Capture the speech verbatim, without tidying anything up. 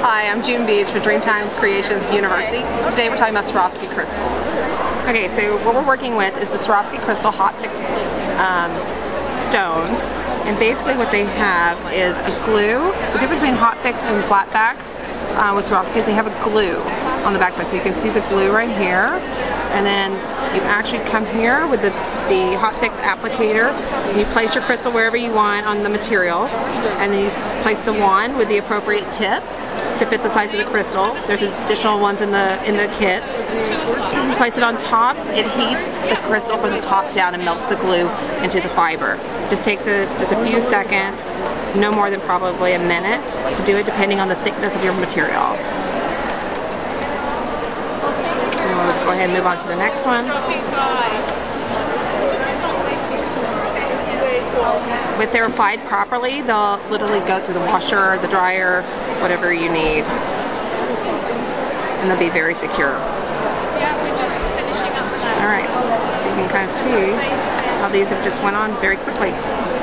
Hi, I'm June Beach with Dreamtime Creations University. Today we're talking about Swarovski crystals. Okay, so what we're working with is the Swarovski crystal hot fix um, stones, and basically what they have is a glue. The difference between hot fix and flat backs uh, with Swarovski is they have a glue on the backside, so you can see the glue right here, and then you actually come here with the, the hot fix applicator, and you place your crystal wherever you want on the material, and then you place the wand with the appropriate tip to fit the size of the crystal. There's additional ones in the in the kits. You place it on top. It heats the crystal from the top down and melts the glue into the fiber. It just takes a just a few seconds, no more than probably a minute to do it, depending on the thickness of your material. And we'll go ahead and move on to the next one. If they're applied properly, they'll literally go through the washer, the dryer, whatever you need, and they'll be very secure. Yeah, we're just finishing up the last. All right, so you can kind of see how these have just went on very quickly.